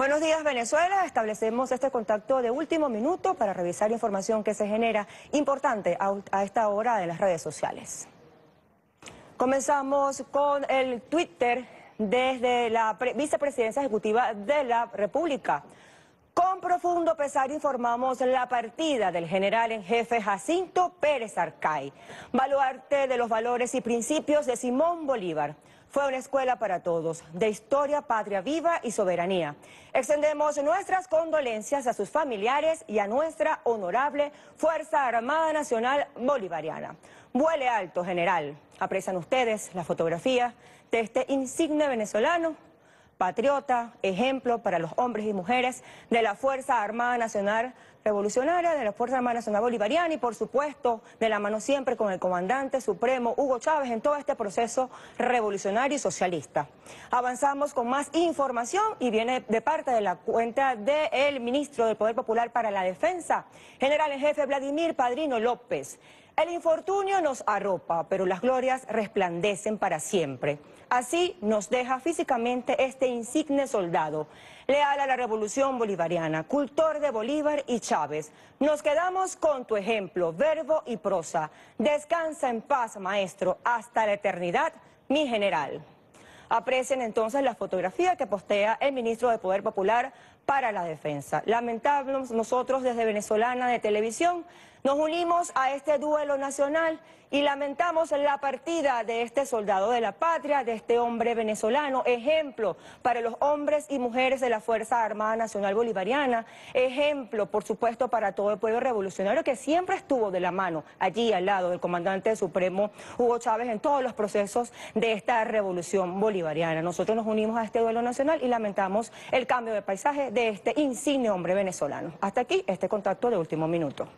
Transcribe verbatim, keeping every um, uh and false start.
Buenos días, Venezuela. Establecemos este contacto de último minuto para revisar información que se genera importante a, a esta hora de las redes sociales. Comenzamos con el Twitter desde la Vicepresidencia Ejecutiva de la República. Con profundo pesar informamos la partida del general en jefe Jacinto Pérez Arcay, baluarte de los valores y principios de Simón Bolívar. Fue una escuela para todos, de historia, patria viva y soberanía. Extendemos nuestras condolencias a sus familiares y a nuestra honorable Fuerza Armada Nacional Bolivariana. Vuele alto, general. Aprecian ustedes la fotografía de este insigne venezolano, patriota, ejemplo para los hombres y mujeres de la Fuerza Armada Nacional Revolucionaria, de la Fuerza Armada Nacional Bolivariana y, por supuesto, de la mano siempre con el comandante supremo Hugo Chávez en todo este proceso revolucionario y socialista. Avanzamos con más información y viene de parte de la cuenta del ministro del Poder Popular para la Defensa, general en jefe Vladimir Padrino López. El infortunio nos arropa, pero las glorias resplandecen para siempre. Así nos deja físicamente este insigne soldado, leal a la Revolución Bolivariana, cultor de Bolívar y Chávez. Nos quedamos con tu ejemplo, verbo y prosa. Descansa en paz, maestro, hasta la eternidad, mi general. Aprecien entonces la fotografía que postea el ministro de Poder Popular para la Defensa. Lamentamos nosotros desde Venezolana de Televisión, nos unimos a este duelo nacional y lamentamos la partida de este soldado de la patria, de este hombre venezolano, ejemplo para los hombres y mujeres de la Fuerza Armada Nacional Bolivariana, ejemplo, por supuesto, para todo el pueblo revolucionario que siempre estuvo de la mano, allí al lado del comandante supremo Hugo Chávez en todos los procesos de esta revolución bolivariana. Nosotros nos unimos a este duelo nacional y lamentamos el cambio de paisaje de este insigne hombre venezolano. Hasta aquí este contacto de último minuto.